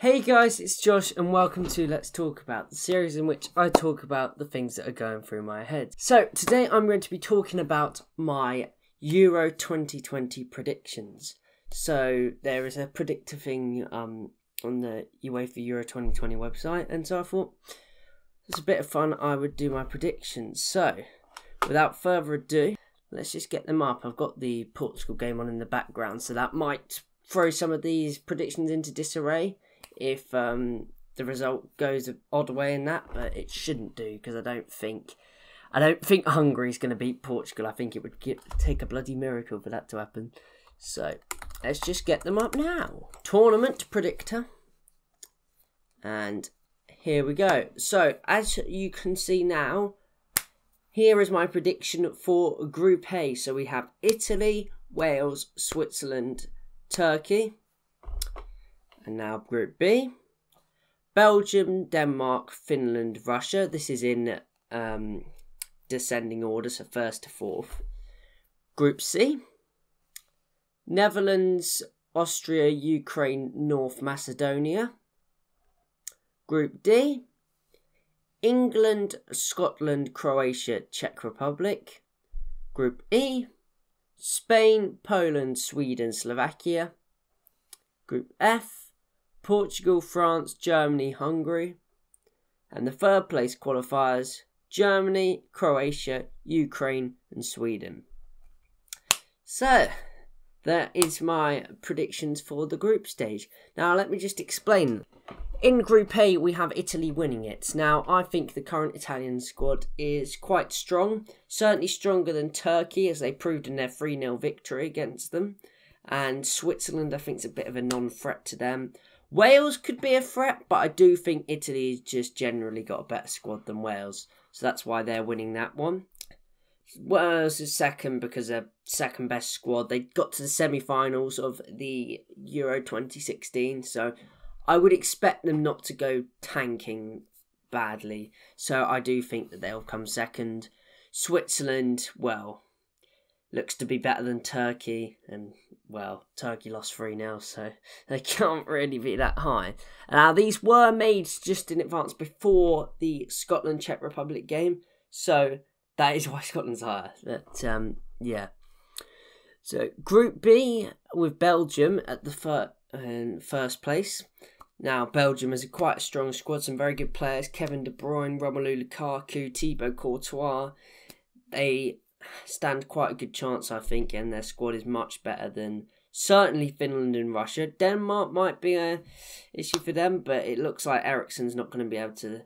Hey guys, it's Josh and welcome to Let's Talk About, the series in which I talk about the things that are going through my head. So today I'm going to be talking about my Euro 2020 predictions. So there is a predictor thing on the UEFA Euro 2020 website, and so I thought it's a bit of fun, I would do my predictions. So without further ado, let's just get them up. I've got the Portugal game on in the background, so that might throw some of these predictions into disarray if the result goes an odd way in that, but it shouldn't do, because I don't think Hungary's going to beat Portugal. I think it would take a bloody miracle for that to happen. So let's just get them up now. Tournament predictor, and here we go. So as you can see now, here is my prediction for Group A. So we have Italy, Wales, Switzerland, Turkey. And now Group B, Belgium, Denmark, Finland, Russia. This is in descending order, so first to fourth. Group C, Netherlands, Austria, Ukraine, North Macedonia. Group D, England, Scotland, Croatia, Czech Republic. Group E, Spain, Poland, Sweden, Slovakia. Group F, Portugal, France, Germany, Hungary. And the third place qualifiers, Germany, Croatia, Ukraine and Sweden. So that is my predictions for the group stage. Now let me just explain. In Group A we have Italy winning it. Now I think the current Italian squad is quite strong, certainly stronger than Turkey, as they proved in their 3-0 victory against them. And Switzerland, I think, is a bit of a non-threat to them. Wales could be a threat, but I do think Italy's just generally got a better squad than Wales. So that's why they're winning that one. Wales is second because they're second best squad. They got to the semi-finals of the Euro 2016. So I would expect them not to go tanking badly. So I do think that they'll come second. Switzerland, well, looks to be better than Turkey, and well, Turkey lost 3-0, so they can't really be that high. Now these were made just in advance before the Scotland Czech Republic game, so that is why Scotland's higher. But yeah, so Group B with Belgium at the first place. Now Belgium has quite a strong squad, some very good players: Kevin De Bruyne, Romelu Lukaku, Thibaut Courtois. They stand quite a good chance, I think, and their squad is much better than certainly Finland and Russia. Denmark might be an issue for them, but it looks like Eriksen's not going to be able to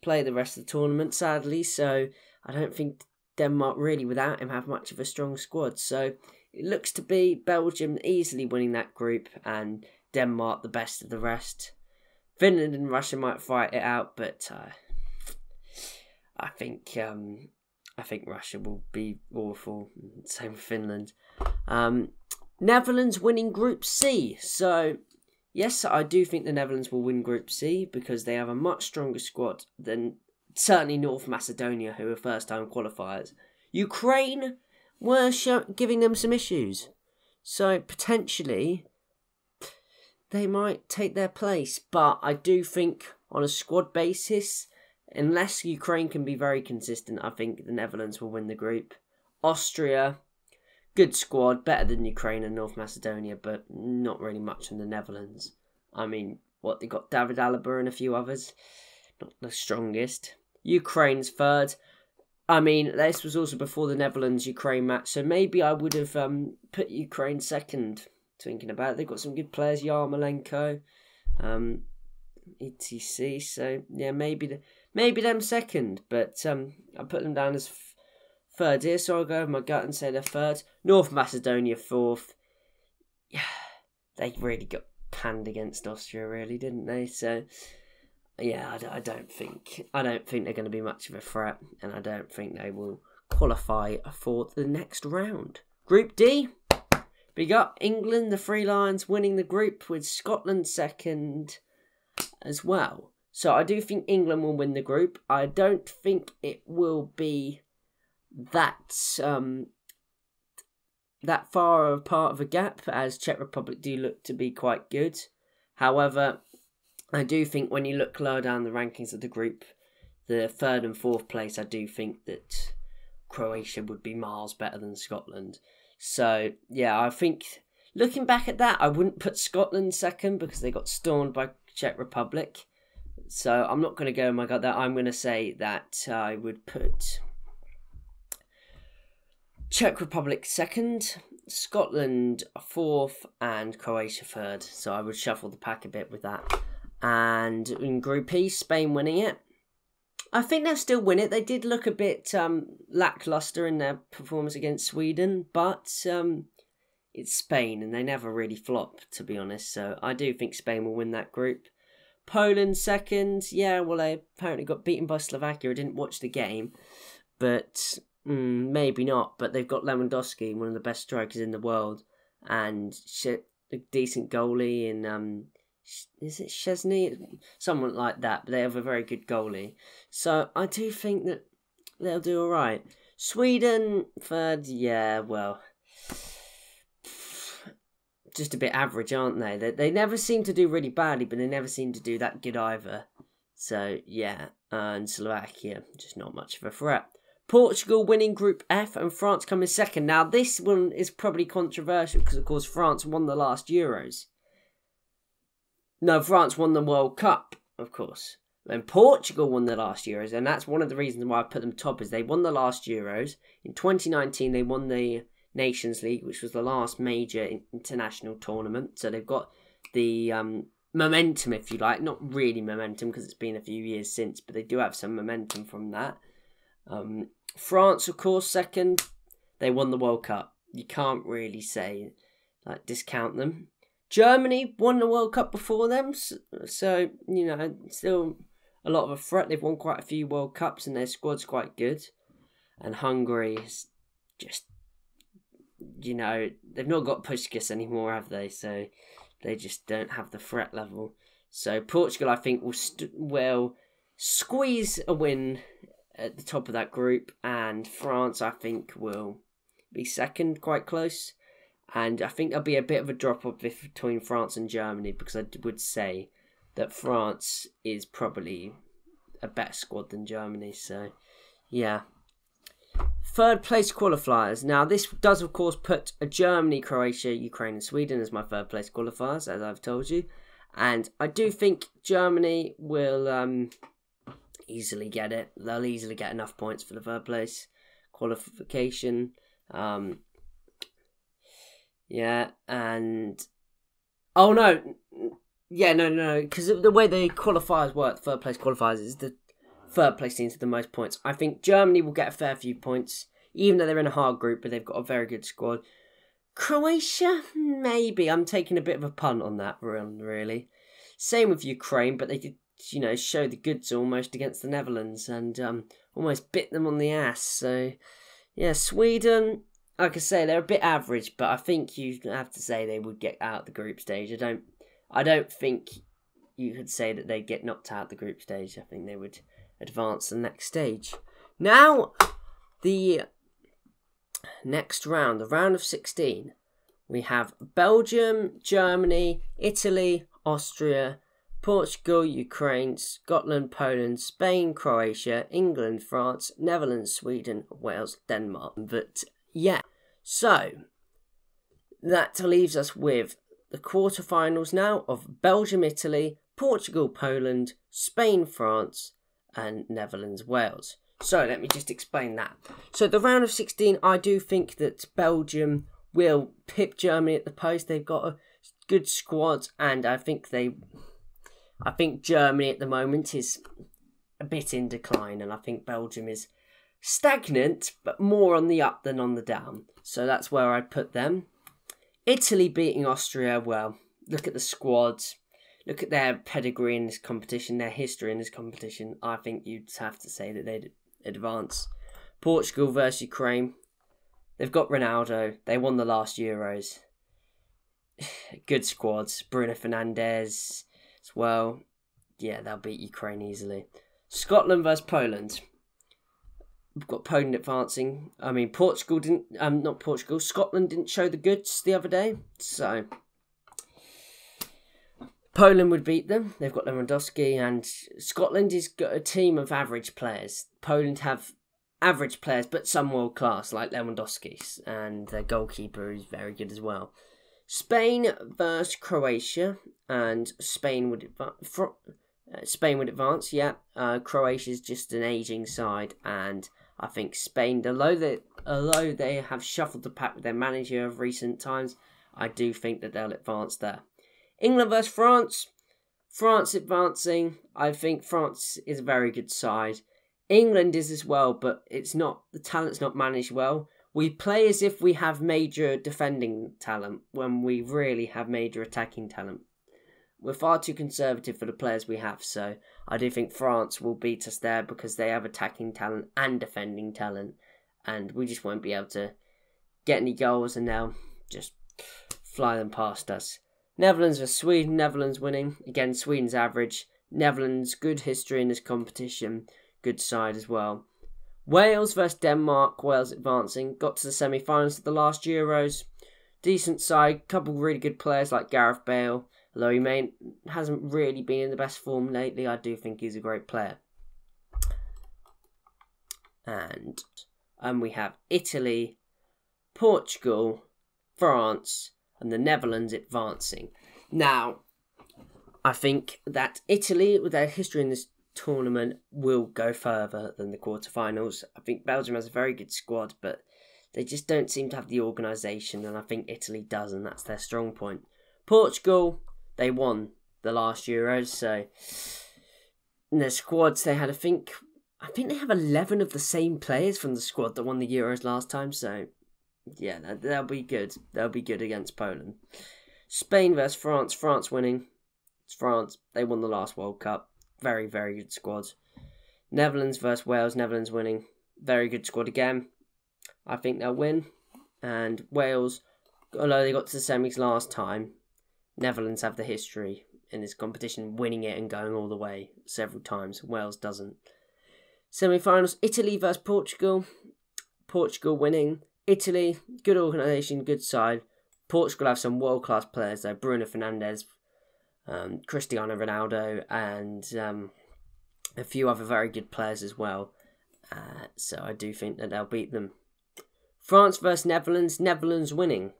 play the rest of the tournament, sadly, so I don't think Denmark really, without him, have much of a strong squad. So it looks to be Belgium easily winning that group, and Denmark the best of the rest. Finland and Russia might fight it out, but I think Russia will be awful. Same with Finland. Netherlands winning Group C. So, yes, I do think the Netherlands will win Group C because they have a much stronger squad than certainly North Macedonia, who are first-time qualifiers. Ukraine were giving them some issues. So, potentially, they might take their place. But I do think, on a squad basis, unless Ukraine can be very consistent, I think the Netherlands will win the group. Austria, good squad, better than Ukraine and North Macedonia, but not really much in the Netherlands. I mean, what, they got David Alaba and a few others. Not the strongest. Ukraine's third. I mean, this was also before the Netherlands-Ukraine match, so maybe I would have put Ukraine second, thinking about it. They've got some good players, Yarmolenko, etc. So, yeah, maybe them second, but I put them down as third here, so I'll go with my gut and say they're third. North Macedonia fourth. Yeah, they really got panned against Austria, really, didn't they? So yeah, I don't think they're going to be much of a threat, and I don't think they will qualify for the next round. Group D, we got England, the Three Lions, winning the group with Scotland second as well. So I do think England will win the group. I don't think it will be that far apart of a gap, as Czech Republic do look to be quite good. However, I do think when you look lower down the rankings of the group, the third and fourth place, I do think that Croatia would be miles better than Scotland. So, yeah, I think looking back at that, I wouldn't put Scotland second because they got stormed by Czech Republic. So I'm not going to go, oh my God, that I'm going to say that I would put Czech Republic second, Scotland fourth, and Croatia third. So I would shuffle the pack a bit with that. And in Group E, Spain winning it. I think they'll still win it. They did look a bit lackluster in their performance against Sweden, but it's Spain, and they never really flop, to be honest. So I do think Spain will win that group. Poland second. Yeah, well, they apparently got beaten by Slovakia. I didn't watch the game, but maybe not. But they've got Lewandowski, one of the best strikers in the world, and a decent goalie in... is it Szczesny? Someone like that, but they have a very good goalie. So I do think that they'll do all right. Sweden, third, yeah, well, just a bit average, aren't they? They never seem to do really badly, but they never seem to do that good either. So, yeah, and Slovakia, just not much of a threat. Portugal winning Group F and France coming second. Now, this one is probably controversial because, of course, France won the last Euros. No, France won the World Cup, of course. Then Portugal won the last Euros, and that's one of the reasons why I put them top, is they won the last Euros. In 2019, they won the Nations League, which was the last major international tournament. So they've got the momentum, if you like. Not really momentum, because it's been a few years since, but they do have some momentum from that. France, of course, second. They won the World Cup. You can't really say, like, discount them. Germany won the World Cup before them, so, you know, still a lot of a threat. They've won quite a few World Cups and their squad's quite good. And Hungary is just, you know, they've not got Puskas anymore, have they? So they just don't have the threat level. So Portugal, I think, will squeeze a win at the top of that group. And France, I think, will be second, quite close. And I think there'll be a bit of a drop-off between France and Germany, because I would say that France is probably a better squad than Germany. So, yeah. Third place qualifiers. Now, this does, of course, put Germany, Croatia, Ukraine and Sweden as my third place qualifiers, as I've told you. And I do think Germany will easily get it. They'll easily get enough points for the third place qualification. Yeah, and... Oh, no. Yeah, no. Because the way the qualifiers work, third place qualifiers, is the third place teams with the most points. I think Germany will get a fair few points, even though they're in a hard group, but they've got a very good squad. Croatia? Maybe. I'm taking a bit of a punt on that run, really. Same with Ukraine, but they did, you know, show the goods almost against the Netherlands and almost bit them on the ass. So, yeah, Sweden... Like I say, they're a bit average, but I think you have to say they would get out the group stage. I don't think you could say that they'd get knocked out the group stage. I think they would advance the next stage. Now, the next round, the round of 16, we have Belgium, Germany, Italy, Austria, Portugal, Ukraine, Scotland, Poland, Spain, Croatia, England, France, Netherlands, Sweden, Wales, Denmark. But yeah, so that leaves us with the quarterfinals now of Belgium, Italy, Portugal, Poland, Spain, France, and Netherlands, Wales. So let me just explain that. So the round of 16, I do think that Belgium will pip Germany at the post. They've got a good squad, and I think Germany at the moment is a bit in decline, and I think Belgium is stagnant, but more on the up than on the down. So that's where I'd put them. Italy beating Austria, well, look at the squads, look at their pedigree in this competition, their history in this competition. I think you'd have to say that they'd advance. Portugal versus Ukraine. They've got Ronaldo. They won the last Euros. Good squads. Bruno Fernandes as well. Yeah, they'll beat Ukraine easily. Scotland versus Poland. We've got Poland advancing. I mean, Portugal didn't... not Portugal. Scotland didn't show the goods the other day. So, Poland would beat them. They've got Lewandowski, and Scotland has got a team of average players. Poland have average players, but some world class, like Lewandowski's, and their goalkeeper is very good as well. Spain versus Croatia, and Spain would advance. Yeah, Croatia's just an aging side, and I think Spain, although they have shuffled the pack with their manager of recent times, I do think that they'll advance there. England versus France. France advancing. I think France is a very good side. England is as well, but it's not, the talent's not managed well. We play as if we have major defending talent when we really have major attacking talent. We're far too conservative for the players we have, so I do think France will beat us there because they have attacking talent and defending talent, and we just won't be able to get any goals, and they'll just fly them past us. Netherlands versus Sweden. Netherlands winning. Again, Sweden's average. Netherlands, good history in this competition. Good side as well. Wales versus Denmark. Wales advancing. Got to the semi-finals of the last Euros. Decent side. Couple really good players like Gareth Bale. Although he hasn't really been in the best form lately, I do think he's a great player. And we have Italy, Portugal, France, and the Netherlands advancing. Now, I think that Italy, with their history in this tournament, will go further than the quarterfinals. I think Belgium has a very good squad, but they just don't seem to have the organisation, and I think Italy does, and that's their strong point. Portugal, they won the last Euros, so in their squads they had, I think they have 11 of the same players from the squad that won the Euros last time, so yeah, they'll be good. They'll be good against Poland. Spain versus France. France winning. It's France. They won the last World Cup. Very, very good squad. Netherlands versus Wales. Netherlands winning. Very good squad again. I think they'll win. And Wales, although they got to the semis last time, Netherlands have the history in this competition, winning it and going all the way several times. Wales doesn't. Semi-finals. Italy versus Portugal. Portugal winning. Italy, good organisation, good side. Portugal have some world-class players though. Bruno Fernandes, Cristiano Ronaldo, and a few other very good players as well. So I do think that they'll beat them. France versus Netherlands. Netherlands winning.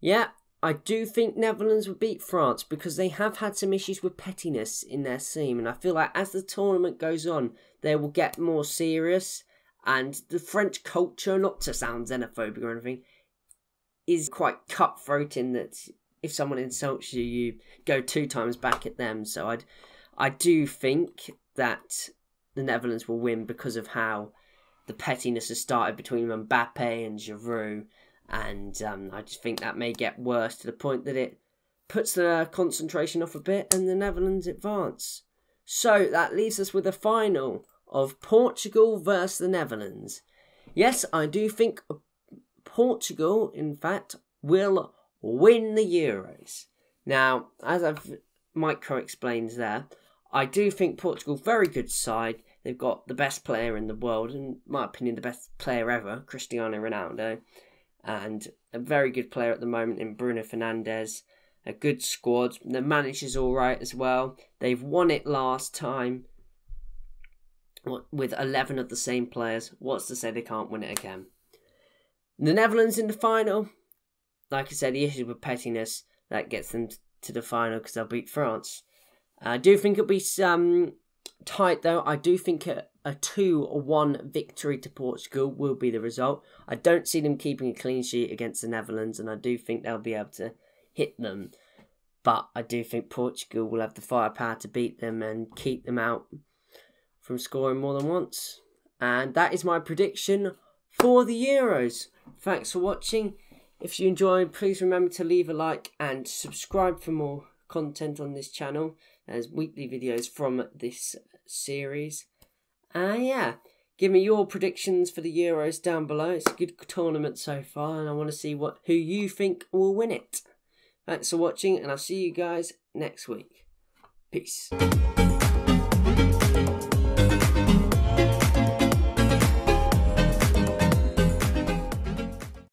Yeah, I do think Netherlands will beat France because they have had some issues with pettiness in their team. And I feel like as the tournament goes on, they will get more serious. And the French culture, not to sound xenophobic or anything, is quite cutthroat in that if someone insults you, you go 2 times back at them. So I do think that the Netherlands will win because of how the pettiness has started between Mbappe and Giroud. And I just think that may get worse to the point that it puts the concentration off a bit and the Netherlands advance. So that leaves us with a final of Portugal versus the Netherlands. Yes, I do think Portugal, in fact, will win the Euros. Now, as I've micro-explained there, I do think Portugal, very good side. They've got the best player in the world, in my opinion, the best player ever, Cristiano Ronaldo, and a very good player at the moment in Bruno Fernandes. A good squad. The manager's all right as well. They've won it last time with 11 of the same players. What's to say they can't win it again? The Netherlands in the final. Like I said, the issue with pettiness, that gets them to the final because they'll beat France. I do think it'll be tight though. I do think a 2-1 victory to Portugal will be the result. I don't see them keeping a clean sheet against the Netherlands, and I do think they'll be able to hit them. But I do think Portugal will have the firepower to beat them and keep them out from scoring more than once. And that is my prediction for the Euros. Thanks for watching. If you enjoyed, please remember to leave a like and subscribe for more content on this channel. There's weekly videos from this series. Yeah, give me your predictions for the Euros down below. It's a good tournament so far, and I want to see who you think will win it. Thanks for watching, and I'll see you guys next week. Peace.